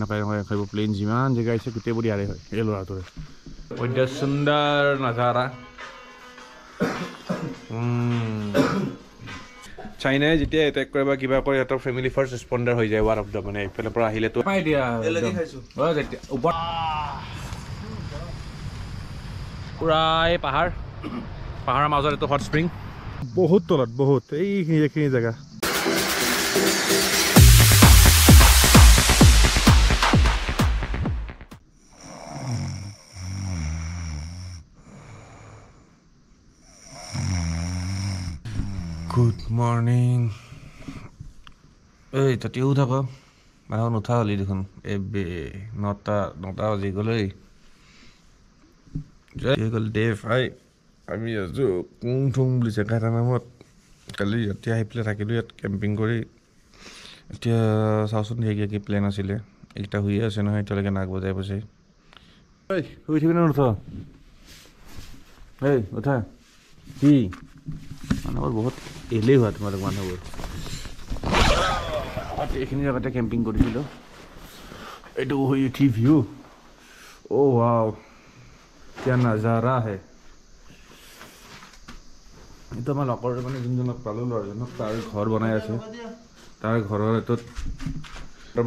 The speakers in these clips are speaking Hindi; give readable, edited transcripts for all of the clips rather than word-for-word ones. खाइब प्लेन जिमान जेगा आइसे गुटे बडी आरे ए लरा तोरे ओइदा सुंदर नजारा चाइनाय जिते अटैक करबा किबा कर हतर फैमिली फर्स्ट रिस्पोंडर होय जाय वार ऑफ द माने पहिले पर आहिले तो पाइ दिया एलगी खाइसु ओ जते ऊपर पूरा ए पहाड़ पहाड़ माजर तो हॉट स्प्रिंग बहुत तलत बहुत ए एक जगह गुड मॉर्निंग ए तटियो उठाबा मानो उठा हली देखुन एबे 9टा बजे गलई जय गल देव आई আমি আছো কুংঠুং বুলি জায়গাটা নামত কালি ইয়াতে আই প্লে থাকিলো ইয়াত ক্যাম্পিং কৰি এতিয়া সাউসন হেগে কি প্ল্যান আছিলে একটা হুই আছে না এটা লাগে নাক বজাই বসে এই উঠিবি না উঠো এই উঠা কি मानवर बहुत एले हुआ तुम्हारे मानवर जगह कैम्पिंग करू। ओ वाओ क्या नजारा है तो मैं लकर मैं जो पालो लड़ाजनक तार घर बनाए तार घर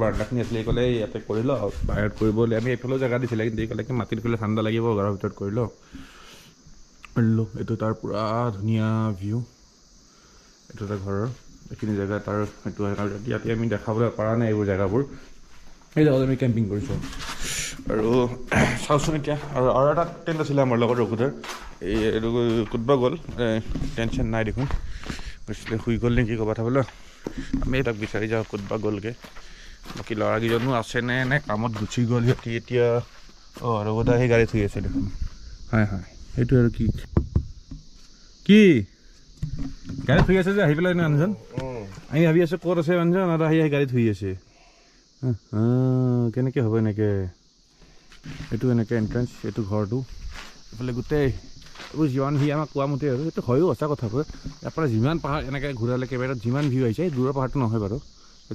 बार्डाखी आस इते कर बाहर जगह दी कि माटित कर ठंडा लगे घर भर कर लो लो ये तार पूरा धुनिया व्यू ये घर ये जगह तार इतनी देखा पा ना ये जगहबूर जगह कैम्पिंग करसुन और टेन्ट आसे आम रघुधर कूदा गल टेंशन ना देखो गई शुई गल निकी कबा था आम तक विचारी जाओ कूदा गलगे बाकी लड़ाकनो आसेने ने कम गुचि गल सीति रघुदा ही गाड़ी थी आसे देखो हाँ हाँ एटोर की गाड़ी थुई आसे जे आही पेला ननजन आइ हबी आसे कोर आसे ननजन आदा आही गाड़ी थुई आसे केनेके होबे नेके एटु एनेके एन्ट्रेंस एटु घर दु एफले गुटे ओ जीवन हि आमा कुआ मुते एटु होयो आसा कथा को यापरा जिमान पहाड़ एनेके घुराले केबेरा जिमान व्यू आइसे दूर पहाड़ तो नहय बारो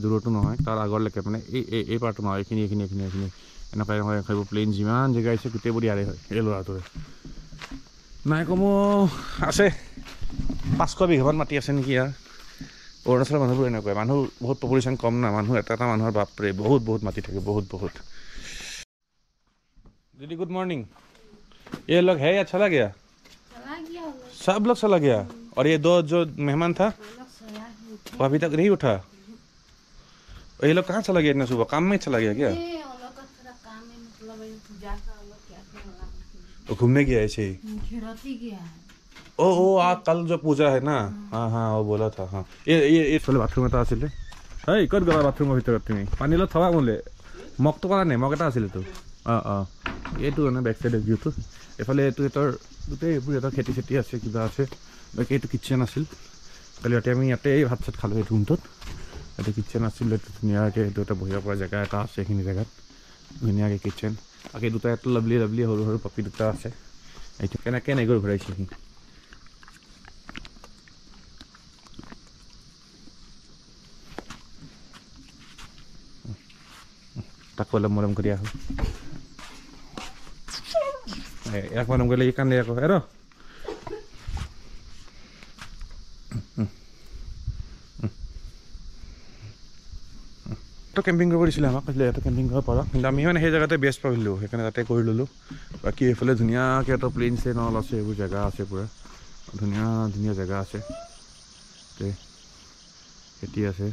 दूर तो नहय तार आगर लेके माने ए ए ए पहाड़ तो नहय एखिनि एखिनि एखिनि एखिनि एना पाइ होय खाइबो प्लेन जिमान जेगा आइसे गुटे बडी आरे होय ए लरा तोरे ना कमो आसे 500 বিঘামান माटी आसे निकी यार अरुणाचल मानुहबो एनका मानुह बहुत पपुलेशन कम ना मानुह एटा मानुहर बापरे बहुत बहुत माटी थाके बहुत दीदी गुड मॉर्निंग। ये लोग है या चला गया सब लोग चला गया और ये दो जो मेहमान था वो अभी तक नहीं उठा। ये लोग कहाँ चला गया इतना सुबह? काम में चला गया क्या? घूमने गया ऐसे ही गया। ओ कल जो पूजा है ना हाँ वो बोला था हाँ ये बाथरूम एट आसिले है कत गला बाथरूम भीतर तुम पानी लो थवा बोले मग तो करा नहीं मग एट आसिले तो ये ना बैक साइड व्यू तो एफाले ये तर गोटे खेती सेटी आसे किबा आसे बाकी ये किचन आसिल कल राति आमी याते भात सात खालो रूमटत ये किचन आसिल धुनियाके ये बहिया परा जगह एट आसे एखिनि जगह धुनियाके किचन आगे दूटा एट लवली लवली हर हर पपी दूटा आसे केनेके नाइगर भराइछे कि ताको ल मरम करिया हो एक मरम गले एक कान एको हेरो कैम्पिंग करिसिले आमा कहिले एटा कैम्पिंग कर पारा কিন্তু আমি মানে সেই জায়গাতে বেস্ট পাইলো এখানে তাতে কই ললো বাকি এফালে ধুনিয়া কে তো প্লেন সে নল আছে এই জায়গা আছে পুরা ধুনিয়া ধুনিয়া জায়গা আছে তে এটি আছে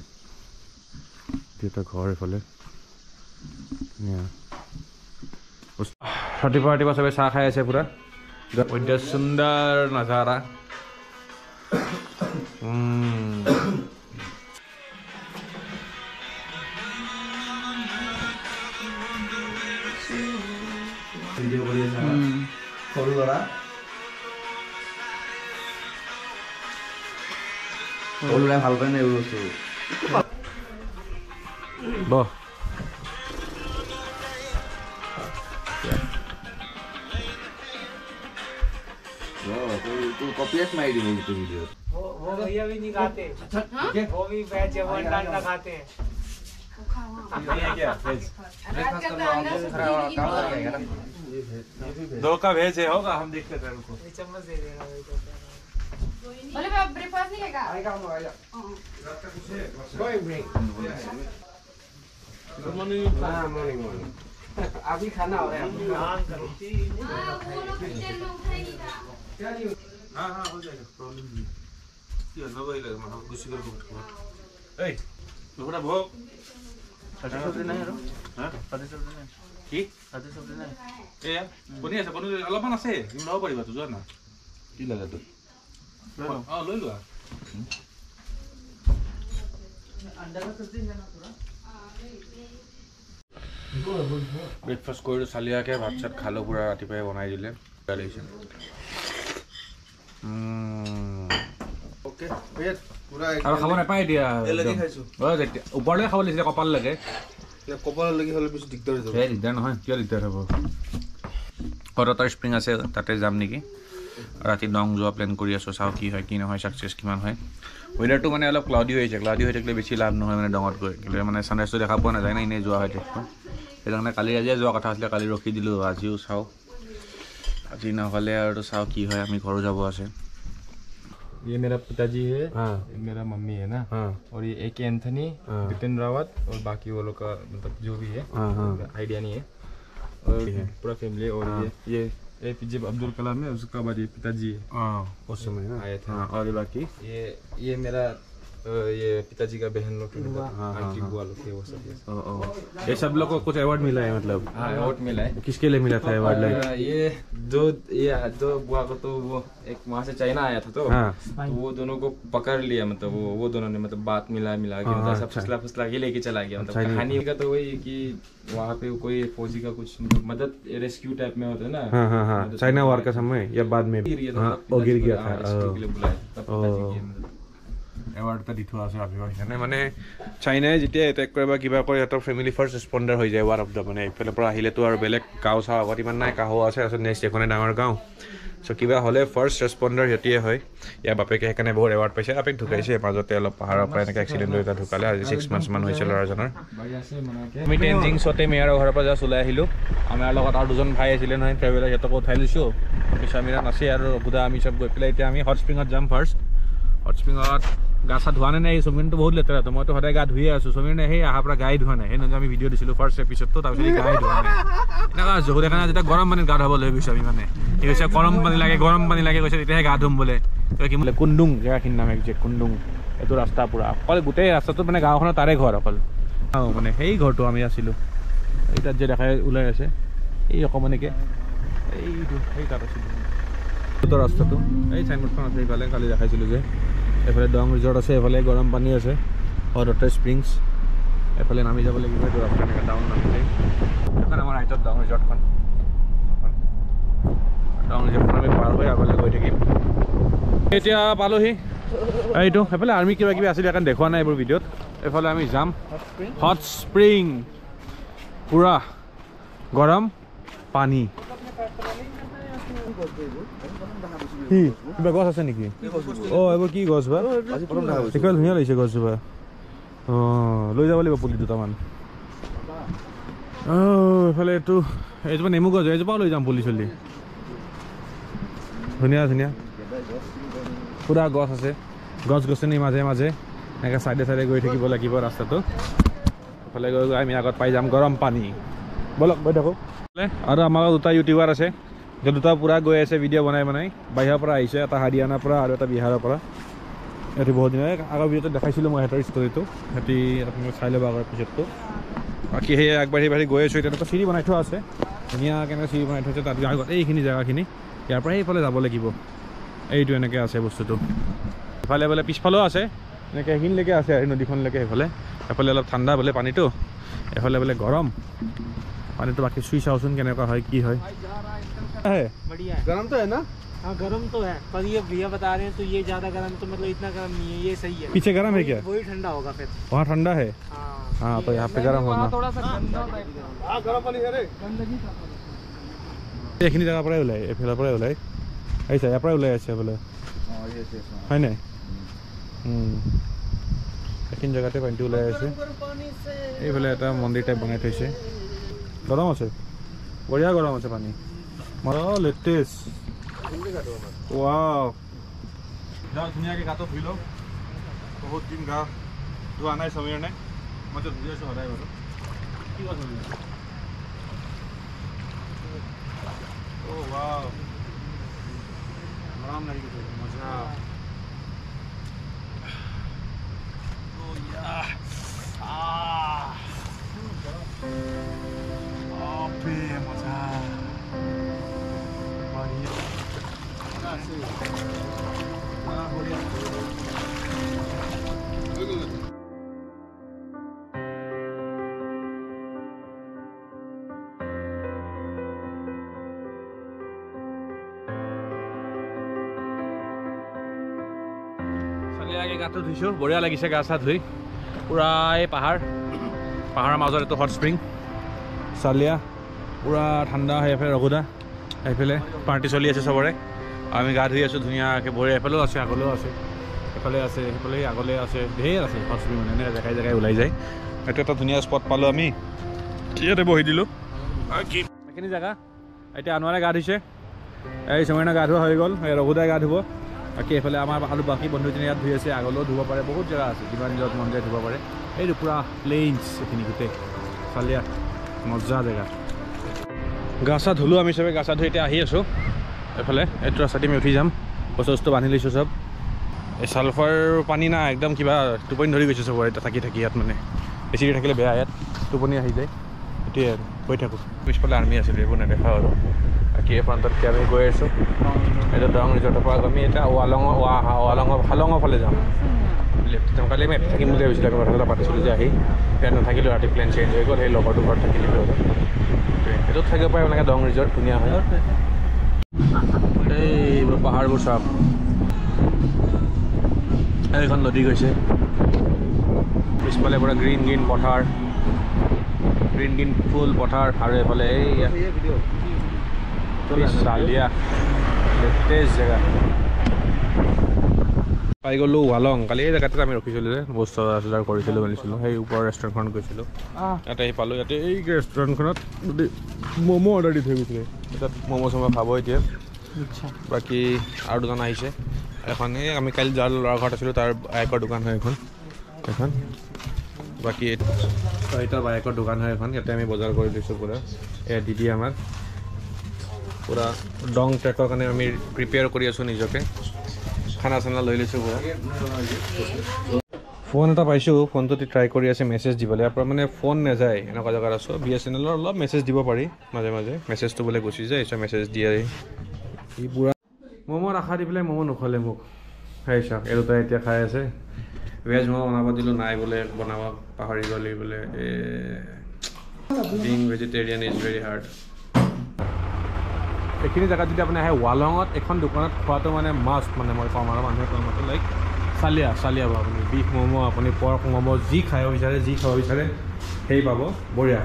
যেটা ঘর এফালে নিয়া ওস পার্টি পার্টি বসে চা খায় আছে পুরা ওইটা সুন্দর नजारा वीडियो बोलिए सारा खोल लड़ा खोल लड़ा ভাল পায় না ইউজ তো বাহ तो कॉपीस मार दी वो वीडियो वो भैया भी नहीं खाते वो भी बैच जवान डांडा खाते हैं वो खाओ ये क्या दो का भेज है होगा, हम देखते हैं उनको। चम्मच दे देगा बोले मैं ब्रेकफास्ट नहीं लेगा। आएगा हम आएगा। रात का कुछ है। Going break. Good morning. हाँ मॉर्निंग मॉर्निंग। अभी खाना हो रहा है। हाँ वो लोग किचन में उठाएगा। क्या नहीं? हाँ हाँ हो जाएगा प्रॉब्लम नहीं। ये ना वही लगा हम कुछ कर सकते हैं। ए थोड़ा भोग। पता चल रहा है रो? हाँ पता चल रहा है। ठीक पता चल रहा है। ये पुनी ऐसा पुनी अलग बना से ये ना हो पड़ी बात उधर ना। ये लगा तो आ ले लो अंडा का सब्जी लेना थोड़ा ब्रेकफास्ट कोइडो सालिया के भात साथ खालो पूरा रातिपाए बनाई दिले डालेछन ओके वेट पूरा एक खाना खाना पाए दिया लगे खाइसो ओ जति ऊपर ले खावले कपाल लगे ना कपाल लगे हले बेसी दिक्कत हो जाय दिक्कत ना क्या दिक्कत हो और तो स्प्रिंग আছে তাতে যাম নেকি राति डंग जो प्लान कर चाओ कि ना सक्सेस कि वेदार तो मैं अलग क्लाउडी हो थे बेसि लाभ नए मैं डंगत गए मैं सानराइज तो देखा पा ना जाए इन्हें जो ट्रेन कल आज जो कथा कल रखी दिल आजिओ चाओ आज ना चाओ कि घर जा। ये मेरा पिताजी है, हाँ। मेरा मम्मी है ना, हाँ। और ये एके एंथनी, हाँ। बिपिन रावत और बाकी वो लोग का मतलब जो भी है आइडिया नहीं है और पूरा फैमिली। और ये जब अब्दुल कलाम है उसका बारे पिताजी उस समय ना आया था। और बाकी ये मेरा ये पिताजी का बहन लोग आंटी बुआ लोग थे वो सब। ये सब लोग को कुछ अवार्ड मिला है मतलब? हाँ अवार्ड मिला है। किसके लिए मिला था अवार्ड? ये दो बुआ को तो वो एक वहाँ से चाइना आया था तो, हाँ। तो वो दोनों को पकड़ लिया मतलब वो दोनों ने मतलब बात मिला के मतलब सब फसला के लेके चला गया। मतलब कहानी का तो वही की वहाँ पे कोई फौजी का कुछ मदद रेस्क्यू टाइप में होता है ना चाइना वार का समय या बाद में गिर गया था। एवार्ड ता दिथुआ আছে আবিবাহিত নে মানে চাইনায় যেতিয়া এটেক কৰে বা কিবা কৰে এটা ফ্যামিলি ফার্স্ট রেসপন্ডার হৈ যায় ওয়ার অফ দা মানে এফালে পৰা আহিলে তো আৰু বেলেগ গাঁও চাও আগত ইমান নাই কাহো আছে আৰু নেক্সট এখনে ডাঙৰ গাঁও সো কিবা হলে ফার্স্ট রেসপন্ডার হেতিয়ে হয় ইয়া বাপেকে হেকানে বহুত এৱার্ড পাইছে আপেক ঢুকাইছে মাজতে অলপ পাহাৰৰ পৰা এনেকা এক্সিডেন্ট হৈ এটা ঢুকালে আজি 6 মান্থ মান হৈছিল লৰাজনৰ ভাই আছে মানাকে আমি টেনজিং সতে মেয়াৰ ঘৰৰ পৰা যা চলে আহিলো আমাৰ লগত আৰু দুজন ভাই আছিলে নহয় ট্ৰেভেলাৰ হেতক উঠাই লৈছো পিছামিৰা নাছে আৰু বুদা আমি সব গৈ পেলাই এতিয়া আমি হট স্প্ৰিংত যাম ফার্স্ট हटस्प्रिंगत गा सा धुआने नहीं समीर तो बहुत लेते रहता मैं तो सदा गा धुए आसो समीर ने हे आहा पूरा गाय धुआ नहीं ना आम भिडिओ दिलो फार्ष्ट एपिसोड तो गाय धुआ नहीं जहुरे खाना जो गरम पानी गा धुबल गई मैंने कैसे गरम पानी लगे कैसे गा धुम बोले बोले कुंडुंग जैगाखिर नाम कुंडुंग यू रास्ता पूरा अक गोटे रास्ता मैं गाँव तारे घर अक मैंने घर तो आम आसो ये जो देखा ऊल् अकमानिके रास्ता तो साइनबोर्ड कल देखा जो एफाले डंग रिजॉर्ट आसे एफाले गरम पानी आसे और हॉट स्प्रिंग्स एफाले नामी जाब लगे डाउन नामी एखन आमार हाइटत डंग रिजॉर्टखन डंग रिजॉर्टखन आमि पार होइ आगले गई থাকিম এতিয়া পালোহি এইটো এফালে আর্মি কিবা কিবি আছিল এখন দেখোৱা নাই এবোৰ ভিডিওত এফালে আমি যাম হট স্প্রিং পুরা গরম পানি কি কিবা গছ আছে নেকি? অ এবোৰ কি গছ বা আজি পৰম ঢাল হৈছে কল ধুনিয়া লৈছে গছ বা অ লৈ যাব লাগিব পুলি দুটা মান অ ফলে এটো এজবা নেমু গছ এজবা লৈ যাম পুলি চলি ধুনিয়া ধুনিয়া পুৰা গছ আছে গছ গছনি মাজে মাজে এনেকৈ সাইডে সাইডে গৈ থাকিব লাগিব ৰাস্তাটো ফলে গৈ আমি আগত পাই যাম গৰম পানী বলক বৈ থাকক আৰু আমাৰ দুটা ইউটিউবাৰ আছে जो दूटा पूरा गई आसे भिडिओ बनाए बनाई बाहर आता हारियाना पर और बिहार ये बहुत दिन आगे भिडिओ देखा मैं हेटर स्टोरी तो हेटी चाह ला आगे पीछे तो बाकी आगे बढ़ी गई आसो सीढ़ी बनाई थोड़ा आसे धुनिया के सीढ़ी बनाई थोड़ा तक आगत ये जैगाखिनि यारपे जा लगे यू एने आसे बस्तु इफाले पिछफाले आसे एनेक आसे नदीखनलें इफाले अलग ठंडा बोले पानी तो एफाले बोले गरम पानी तो बाकी चुई चाओन के है। बढ़िया है। गरम तो है ना? हाँ गरम तो है पर ये भैया बता रहे हैं तो ये ज्यादा गरम तो मतलब इतना गरम नहीं है ये सही है। पीछे गरम है क्या? वही ठंडा होगा फिर। वहाँ ठंडा है? हाँ तो यहाँ पे गरम होगा थोड़ा सा ठंडा गरम वाली है रे। एक ही जगह पर ओल ऐसा यहाँ पर ओल बोले है ना एक जगहते पानी ओल बोले मंदिर टाइप बनाई थी गरम अच्छे बढ़िया गरम अच्छे पानी मार लेटेस्ट वाओ जाओ दुनिया के गातो फीलो बहुत दिन गा जो आना है समय ने मतलब मुझे शो हो रहा है बोलो की बात हो रही ओ वाओ आराम नहीं कर मजा ओ या गातो धुइछो बढ़िया लगिसे गा सा धुई पूरा पहाड़ पहाड़ मजर तो हट स्प्रिंग सालिया पूरा ठंडा है फिर रघुदा एफेले पार्टी चलि आछे सबरे आमी गा धुई आछो धुनिया के भरे एफेलो आछे आगलो आछे एफेले आछे एफेले आगले आछे ढेर आछे हट स्प्रिंग माने ने जगह जगह उलाई जाय एटा तो धुनिया स्पॉट पालो आमी कियते बहि दिलो आ कि एखिनि जगह एटा अनवारे गा धुइछे ए समयना गा धुवा होय गल ए रघुदा गा धुबो बाकी एफाले आमार आलु बाकी बंधुजने यार धुई आछे आगलो धुवा पारे बहुत जगह आछे जीवन जत मन जाय धुवा पारे ए पूरा प्लेन्स एखिनि गुटे सालिया मजा जगह गा सा धुलो आम सब गा सा धुई आसो एफाले एट्रा साटी में उठी जाम बस बस्तु बांधि लीसो सब साल्फार पानी ना एकदम क्या टुपनी धरी गई सब थी थी इतना मानने बेसि थकिले बेहद इतना टुपनी जाए ये गई थको पिछफाले आर्मी आबूर नेदेखा और बाकी प्रांत आम गई आसो ये दरंग रिजर्टर आम वालंग वालंग हालंगर फाले जा कल मैं थकिम भी भाई कथा पाती नाथिल राति प्लेन चेंज हो गल लगोर घर थकिल थको पाए दंग रिजर्ट धुनिया पहाड़बूर सब नदी गई पिछफाले पूरा ग्रीन ग्रीन पथार ग्रीन ग्रीन फुल पथार और एफालिया लेटेस्ट जगह पाई गलो वालंग कल ये जगह रखी बस्तु ऑर्डर कर रेस्टुरेंट गई पाल रेस्टुरेंट मोमो ऑर्डर दी थी मोमो चोमो खा इतना बाकी और दुकान आम कल जार ला घर आसो तार बायकर दुकान है बाकी बायकर दुकान है बजार कर पूरा ए दीदी आम पूरा डंग ट्रेकर प्रिपेयर करके खाना चाना लै लीसो फोन एट पासी फोन तो ट्राई कर मेसेज दीबले मानने फोन ना जाए एनका जगह आसो बी एस एन एलर अलग मेसेज दी पारि माजे माजे मेसेज तो बोले गुची जाए मेसेज दिए पूरा मोमो आशा दी पे मोमो नुखले मोक खाई चाक ये दूटा इतना खाई आसे वेज मोमो बनाब दिल ना बोले बनाब पाहरी गलि बोले being vegetarian is very hard एखिनि जगह जो अपने वालंगत एन दुकान खुआ तो मानने मास्ट मानने मैं कम और मानुए कम लाइक सालिया सालिया अपनी बीफ मोमो अपनी पर्क मोमो जी खाए विचार जी खाव विचार सही पा बढ़िया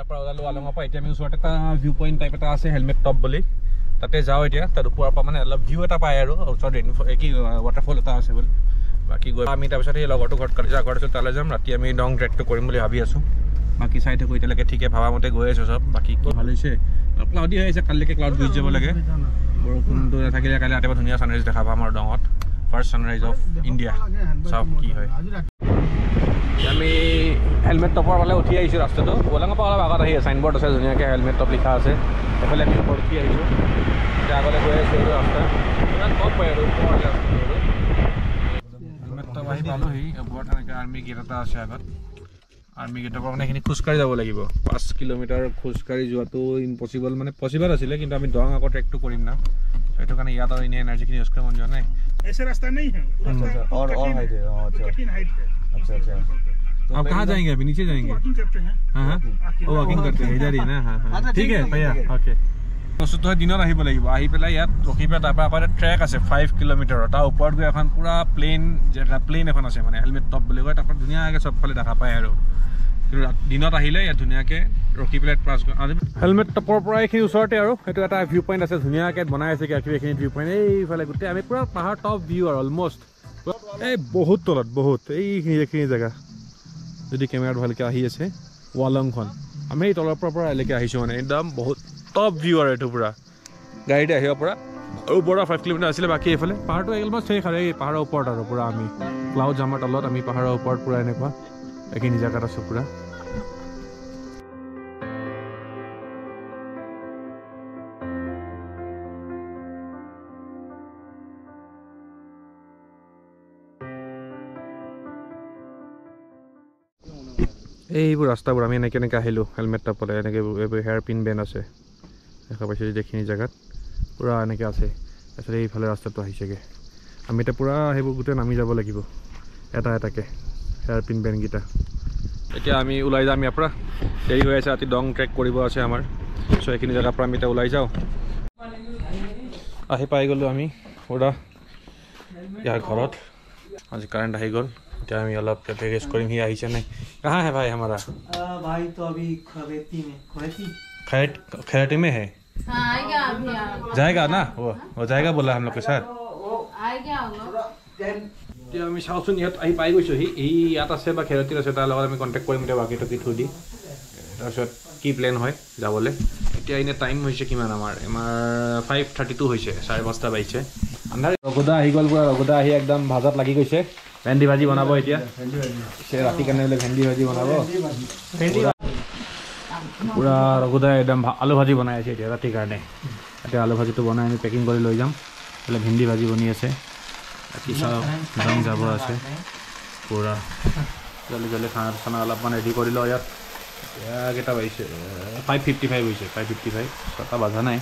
इतना वालंगर ऊर व्यू पॉइंट टाइप आए हेलमेट टप बोली ताते जाओ इतना तक ऊपर पर मानने अलग व्यू ए पाए और रेन कि वाटरफल बोले बाकी गई आम तक लगोर घर कल घर आसो तक जाम राति आम डंग ट्रेक तो भाई आसो बाकी चाय थको इतना ठीक है भावा मते गई आसो सब बाकी भल क्लाउडी कल क्लाउड गुज जा लगे बरखुण तो नाथिले कल आते धुनिया सानराइज देखा पाम और डंगत फार्ष्ट सानराइज अफ इंडिया सब कि हेलमेट टपर वाले उठी आई रास्ता तो वलंग आगत आई साइनबोर्ड आसे धुनिया हेलमेट टप लिखा आसे एफाले आम ऊपर उठी आगले गई रास्ता बहुत पाए हेलमेट टप आई पाली ऊपर आर्मी गेट एट आसे आगत आर्मी गेटर पर मैंने खोजकाड़ी जा लगे 5 किलोमीटर खोजकाड़ी जो इम्पसिबल मैं पसिबल आज कि दंग आगे ट्रेक तो करना कारण इतना और इन्हें एनार्जी यूज कर मन जो ना ऐसे रास्ता नहीं है और हाइट है अच्छा आप कहाँ जाएंगे अभी नीचे जाएंगे वॉकिंग करते हैं हाँ वॉकिंग करते हैं इधर ही ना हाँ ठीक है भैया ओके दोस्तों तो दिन लगे पे इतना रखी पे तरह ट्रेक आसे 5 किलोमीटर तार ऊपर गए पूरा प्लेन जगह प्लेन एन आसे मैं हेलमेट टप बोले तक धुनिया सब फाले देखा पाए दिन धुनियाके रखी पे प्लस हेलमेट टपर पर ये ऊरते और व्यू पॉइंट आसे धुनियाके बनाई आसे क्या व्यू पॉइंट गोटे आम पूरा पहाड़ टप व्यू और अलमोस्ट बहुत तलत बहुत जगह जो कैमेरा भल्के वालंग आम तलर पर एकदम बहुत टप व्यू और पूरा गाड़ी ऊपर 5 किलोमीटर आसे बाकी ये पहाड़ तो एकदम शेष और पहाड़ ऊपर और पूरा आम क्लाउड जाम तलत आम पहाड़ ऊपर पूरा एने जगत आसो पूरा এইবোৰ রাস্তাবোৰ আমি এনেকে এনেকে আহিলো হেলমেট টপ পলে এনেকে হেয়ার পিন বেন আছে দেখা পাইছো দেখিনি জায়গা পুরা এনেকে আছে আসলে এইফালে রাস্তাটো আহিছেগে আমি এটা পুরা হেবু গুটে নামি যাব লাগিব এটা এটাকে হেয়ার পিন বেন গিটা এতিয়া আমি উলাই যাম ইয়াপৰা দেৰি হৈ আছে আতি ডং ট্ৰেক কৰিব আছে আমাৰ সো এখিনি জায়গা পৰা আমি এটা উলাই যাও আহি পাই গলো আমি ওডা ইয়াৰ ঘৰত আজি কারেন্ট আহি গল टाइम ये अलग करके रेस करेंगे ही आई चने कहाँ है भाई हमारा भाई तो अभी खरेटी में है हाँ, आएगा जाएगा ना वो जाएगा बोला हम लोग के साथ तो मैं शायद सुनिए आई पाई कुछ ही यात्रा से बाकी खरेटी रस्ते ताला वाला मैं कांटेक्ट करेंगे बाकी तो कितनी थोड़ी रस्ते की प्लान होए जा बोले क्या इन्हें टाइम हो चुकी है ना हमारे 5:32 हो चुके साढ़े 5:30 बाई चे अंदर रगुदा ही गोल पूरा रगुदा ही एकदम भाजत लगी कुछ है भेंडी भाजी बनाबो এতিয়া ৰাতি কাৰণে বোলে भेंडी भाजी बनाबो भेंडी পুরা ৰগুদা একদম আলু ভাজি বনাই আছে এতিয়া ৰাতি কাৰণে এতিয়া আলু ভাজিটো বনাই আমি পেকিং কৰি লৈ যাম বোলে भेंडी भाजी বনি আছে ৰাতি সব দং যাব আছে পুরা জলে জলে খানা খানা অলপ মানে ৰেডি কৰি লও ইয়াত এতিয়া কেটা হৈছে 5:55 হৈছে 5:55 কথা বাজা নাই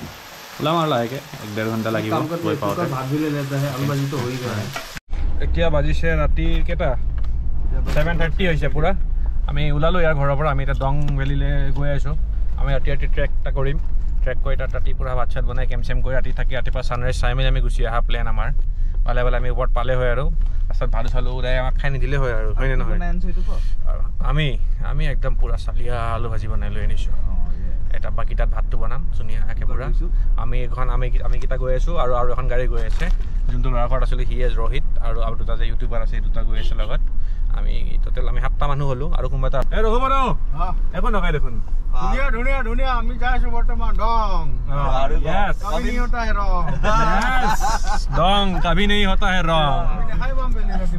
ওলাম আৰু লাগে 1.5 ঘন্টা লাগিব গৈ পাওতে ভাত দিলে লেতা হে আলু ভাজিটো হৈ গ'ল क्या बजी से राति केटा 7:30 হৈছে পুরা আমি উলালো ইয়াৰ ঘৰৰ পৰা আমি এটা ডং ভেলিলে গৈ আছো আমি ৰাতি ৰাতি ট্ৰেকটা কৰিম ট্ৰেক কৰি ৰাতি পুরা ভাতছাত বনাই কেমছেম কৰি ৰাতি থাকি ৰাতিপা সানৰাইজ চাই মেলি আমি গুছি আহা প্ল্যান আমাৰ ভালে ভালে আমি ওপৰত পালে হয় আৰু আছত ভালু চালু উৰাই আমাক খাই নি দিলে হয় আৰু হয় না হয় আমি আমি একদম পুরা সালিয়া আলু ভাজি বনাইলো এনিছো এটা বাকিটা ভাতটো বনাম সুনিয়া হাকে পুরা আমি এখন আমি কিটা গৈ আছো আৰু আৰু এখন গাড়ী গৈ আছে যোনটো লৰাকট আছিল হি ইজ রোহিত আৰু আৰু দুটা যে ইউটিউবার আছে দুটা গৈ আছে লগত আমি টোটাল আমি 7টা মানুহ হলো আৰু কোনবাটা এ ৰহমানো হ্যাঁ এখন নকাই দেখোন ধুনিয়া ধুনিয়া ধুনিয়া আমি যাইছো বৰ্তমান ডং আৰু यस कभी नहीं होता है रॉ यस डोंग कभी नहीं होता है रॉ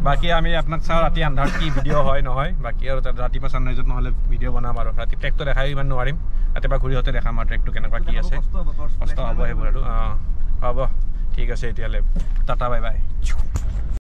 बाकी আমি আপোনাক চাও ৰাতি আন্ধাৰ কি ভিডিও হয় নহয় বাকি আৰু ৰাতি পা সানৰাইজত নহলে ভিডিও বনাম আৰু ৰাতি ট্ৰেক তো দেখাই ইমান নোৱাৰিম আতেবা ঘুৰি হতে দেখাম আৰু ট্ৰেকটো কেনেকুৱা কি আছে কষ্ট হ'ব হেবৰটো হ'ব ঠিক আছে, टाटा बाय बाय।